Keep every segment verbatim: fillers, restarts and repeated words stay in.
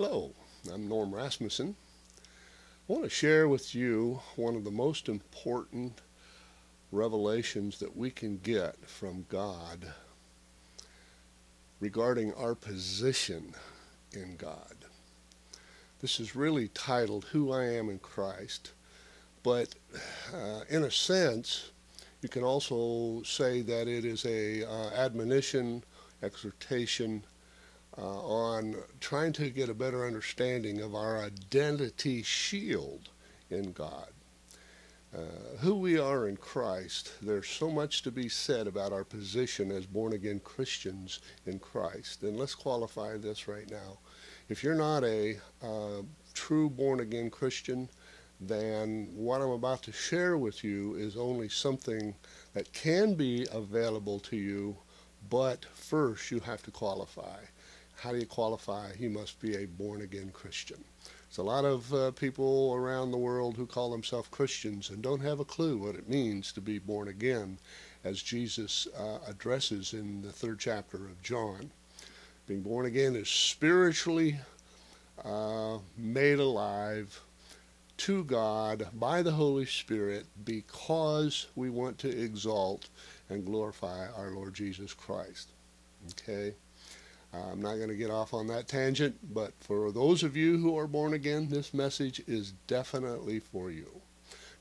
Hello, I'm Norm Rasmussen. I want to share with you one of the most important revelations that we can get from God regarding our position in God. This is really titled, Who I Am in Christ, but uh, in a sense, you can also say that it is a uh, admonition, exhortation, Uh, on trying to get a better understanding of our identity shield in God. Uh, who we are in Christ, there's so much to be said about our position as born-again Christians in Christ. And let's qualify this right now. If you're not a uh, true born-again Christian, then what I'm about to share with you is only something that can be available to you, but first you have to qualify. How do you qualify? You must be a born-again Christian. There's a lot of uh, people around the world who call themselves Christians and don't have a clue what it means to be born again, as Jesus uh, addresses in the third chapter of John. Being born again is spiritually uh, made alive to God by the Holy Spirit because we want to exalt and glorify our Lord Jesus Christ. Okay? I'm not going to get off on that tangent, but for those of you who are born again, this message is definitely for you.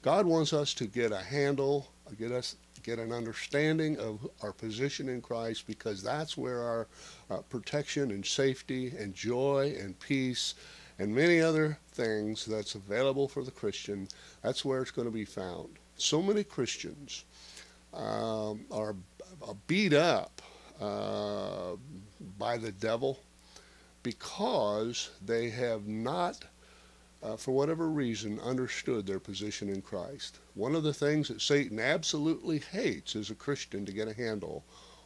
God wants us to get a handle, get us get an understanding of our position in Christ, because that's where our uh, protection and safety and joy and peace and many other things that's available for the Christian, that's where it's going to be found. So many Christians um, are beat up Uh, by the devil because they have not, uh, for whatever reason, understood their position in Christ. One of the things that Satan absolutely hates is a Christian to get a handle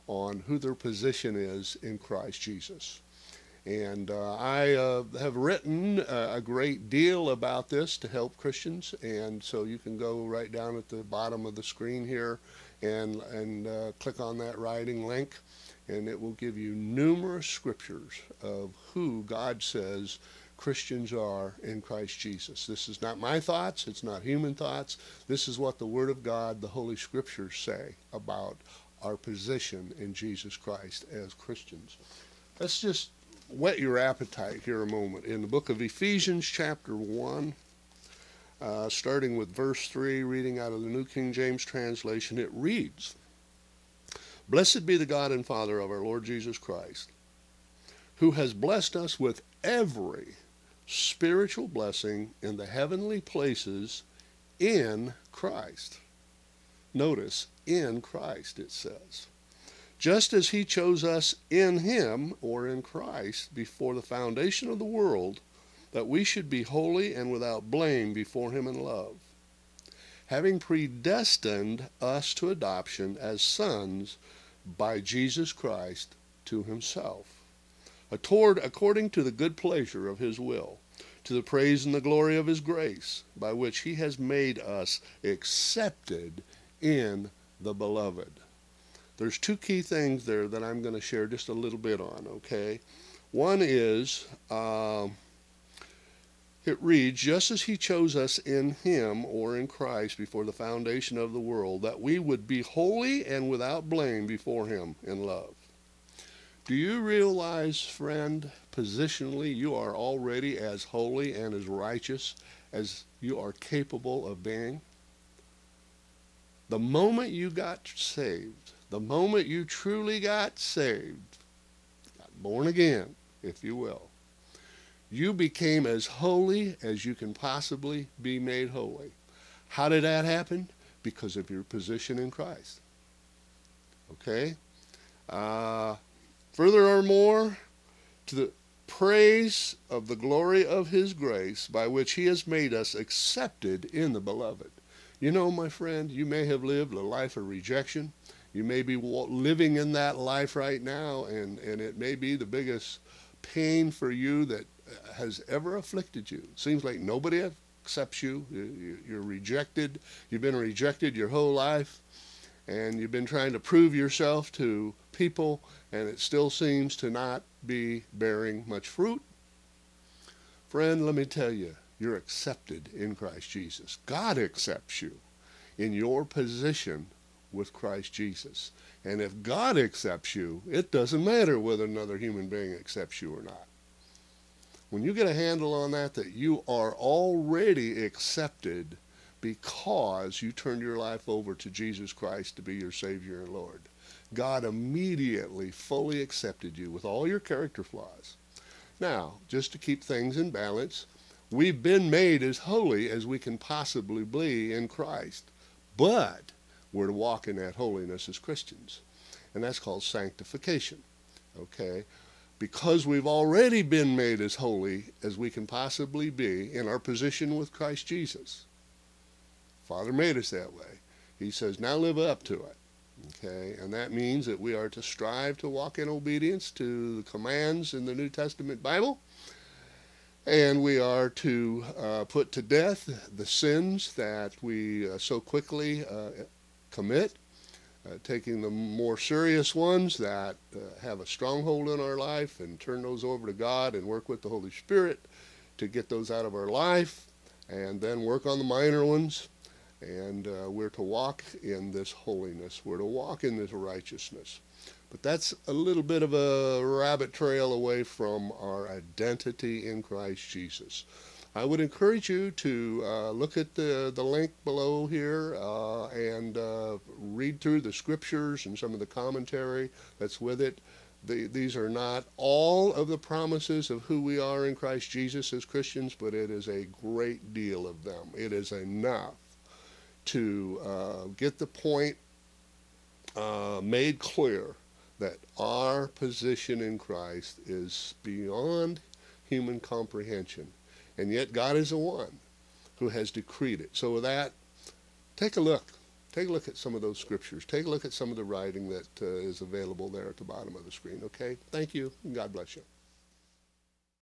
on who their position is in Christ Jesus. And uh, I uh, have written uh, a great deal about this to help Christians, and so you can go right down at the bottom of the screen here and, and uh, click on that writing link, and it will give you numerous scriptures of who God says Christians are in Christ Jesus. This is not my thoughts. It's not human thoughts. This is what the Word of God, the Holy Scriptures say about our position in Jesus Christ as Christians. Let's just whet your appetite here a moment. In the book of Ephesians chapter one, uh, starting with verse three, reading out of the New King James Translation, it reads, "Blessed be the God and Father of our Lord Jesus Christ, who has blessed us with every spiritual blessing in the heavenly places in Christ." Notice, in Christ it says. "Just as he chose us in him," or in Christ, "before the foundation of the world, that we should be holy and without blame before him in love, having predestined us to adoption as sons by Jesus Christ to himself, according to the good pleasure of his will, to the praise and the glory of his grace, by which he has made us accepted in the beloved." There's two key things there that I'm going to share just a little bit on, okay? One is, um, it reads, "Just as he chose us in him," or in Christ, "before the foundation of the world, that we would be holy and without blame before him in love." Do you realize, friend, positionally, you are already as holy and as righteous as you are capable of being? The moment you got saved, the moment you truly got saved, got born again, if you will, you became as holy as you can possibly be made holy. How did that happen? Because of your position in Christ. Okay? Uh, furthermore, "to the praise of the glory of his grace, by which he has made us accepted in the beloved." You know, my friend, you may have lived a life of rejection. You may be living in that life right now, and, and it may be the biggest pain for you that has ever afflicted you. Seems like nobody accepts you. You're rejected. You've been rejected your whole life, and you've been trying to prove yourself to people, and it still seems to not be bearing much fruit. Friend, let me tell you, you're accepted in Christ Jesus. God accepts you in your position with Christ Jesus. And if God accepts you, it doesn't matter whether another human being accepts you or not. When you get a handle on that, that you are already accepted because you turned your life over to Jesus Christ to be your Savior and Lord. God immediately fully accepted you with all your character flaws. Now, just to keep things in balance, we've been made as holy as we can possibly be in Christ. But we're to walk in that holiness as Christians. And that's called sanctification. Okay? Because we've already been made as holy as we can possibly be in our position with Christ Jesus. Father made us that way. He says, now live up to it. Okay, and that means that we are to strive to walk in obedience to the commands in the New Testament Bible. And we are to uh, put to death the sins that we uh, so quickly uh, commit, uh, taking the more serious ones that uh, have a stronghold in our life and turn those over to God and work with the Holy Spirit to get those out of our life, and then work on the minor ones. And uh, we're to walk in this holiness. We're to walk in this righteousness. But that's a little bit of a rabbit trail away from our identity in Christ Jesus. I would encourage you to uh, look at the, the link below here uh, and uh, read through the scriptures and some of the commentary that's with it. The, these are not all of the promises of who we are in Christ Jesus as Christians, but it is a great deal of them. It is enough to uh, get the point uh, made clear that our position in Christ is beyond human comprehension. And yet God is the one who has decreed it. So with that, take a look. Take a look at some of those scriptures. Take a look at some of the writing that uh, is available there at the bottom of the screen, okay? Thank you, and God bless you.